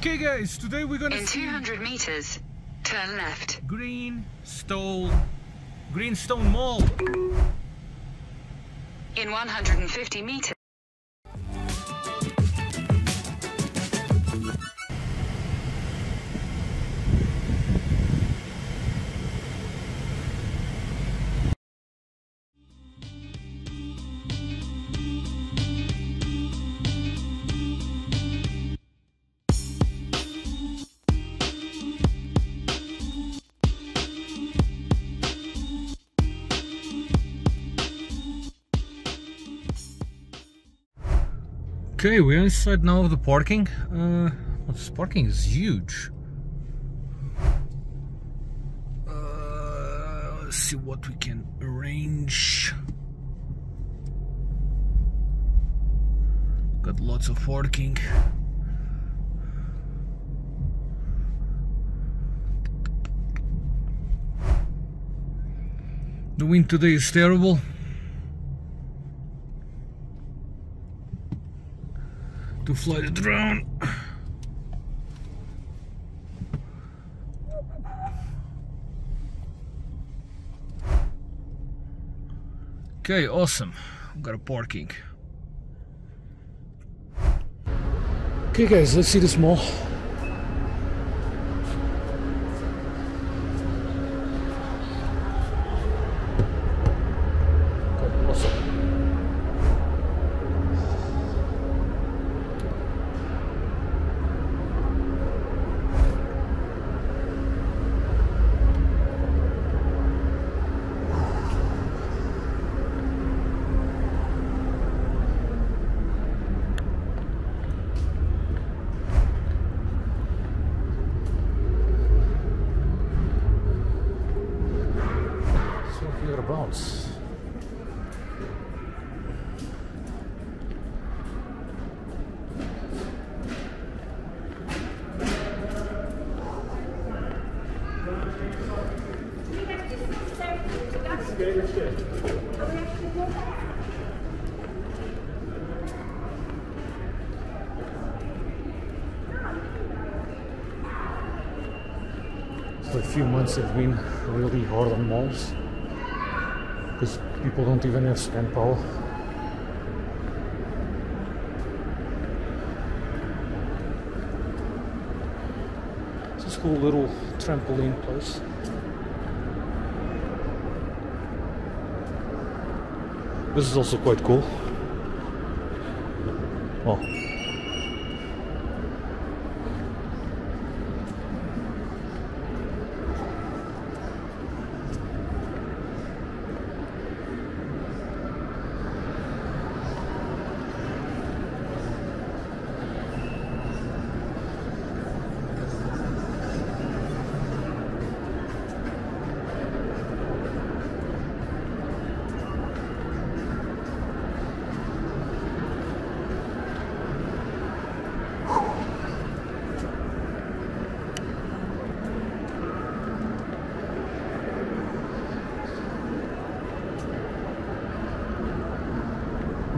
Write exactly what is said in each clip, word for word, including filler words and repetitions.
Okay guys, today we're going to see... In two hundred metres, turn left. Greenstone... Greenstone Mall. In one hundred fifty metres. Okay, we're inside now of the parking. Uh, well, this parking is huge. Uh, let's see what we can arrange. Got lots of parking. The wind today is terrible. To fly the drone. Okay, awesome. I've got a parking. Okay guys, let's see this mall. Bounce. For a few months have been really hard on malls, because people don't even have spend power. It's this cool little trampoline place. This is also quite cool. Oh.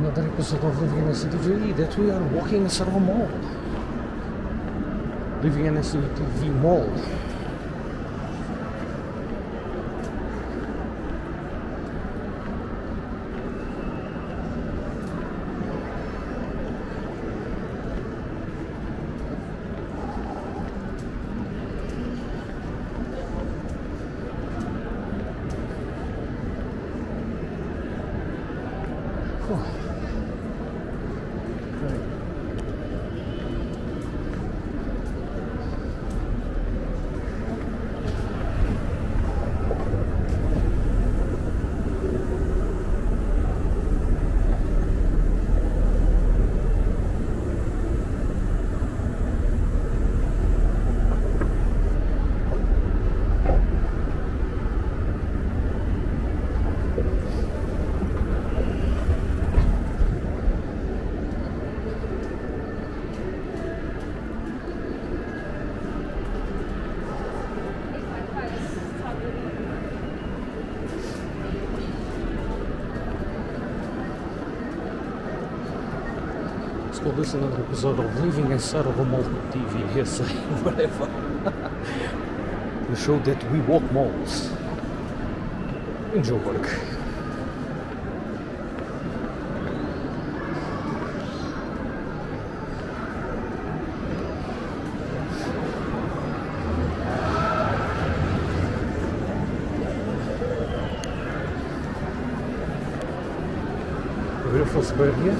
Another episode of Living in S A T V, that we are walking inside of a mall. Living in S A T V mall. Oh. for this another episode of Living Inside of a Mall T V, yes, whatever. The show that we walk malls in Joburg. Beautiful square here.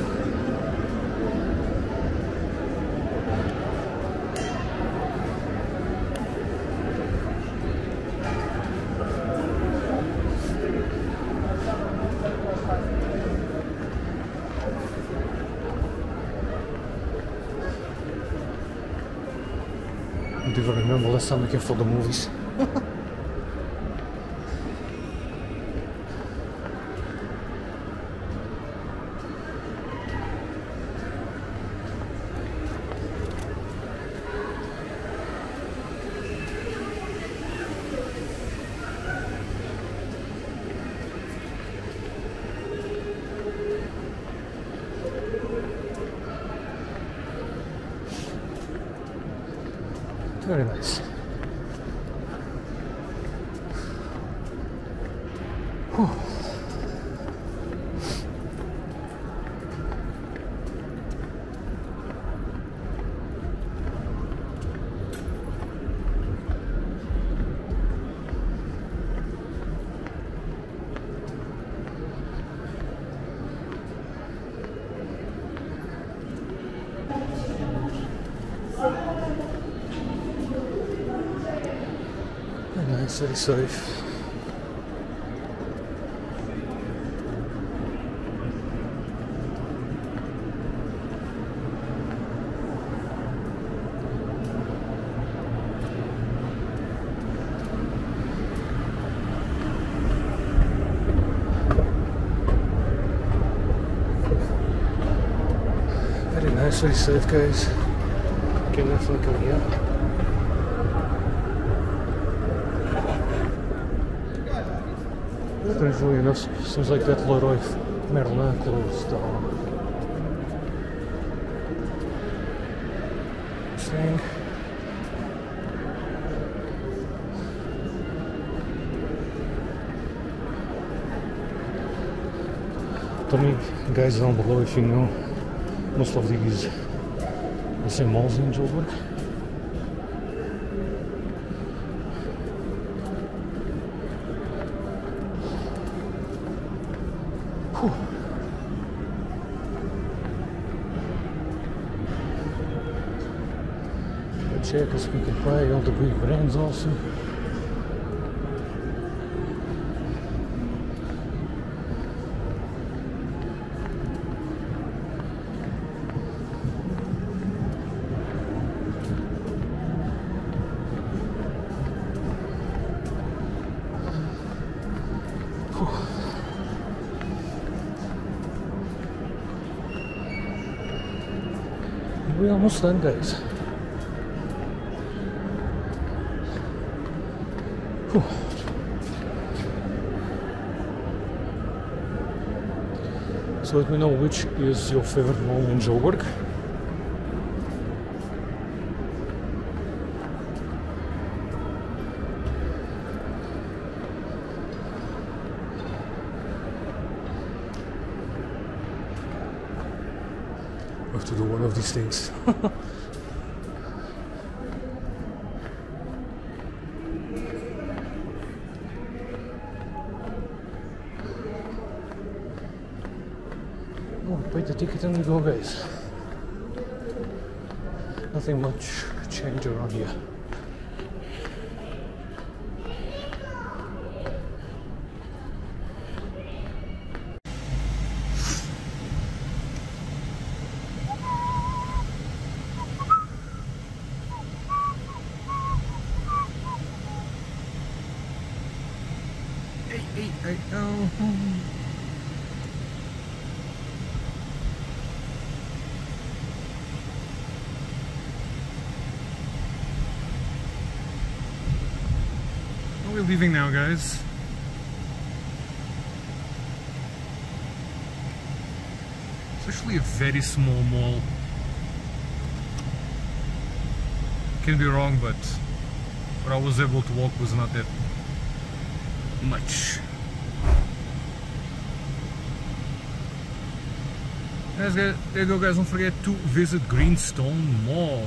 I do remember last time I came for the movies. Very nice. Whew. Very safe. Very nice, very safe, guys. Can definitely come here. Strangely enough, seems like that Leroy Merlin closed down. Thing. Tell me, guys down below, if you know, most of these the same malls in Joburg. Checkers, we can buy all the big brands also. Whew. We're almost done, guys. Whew. So let me know which is your favorite mall in Joburg. We have to do one of these things. Pay the ticket and we go, guys. Nothing much change around here. Hey, hey, hey, oh. We're leaving now, guys. It's actually a very small mall. can be wrong, but what I was able to walk was not that much. There you go guys, don't forget to visit Greenstone Mall.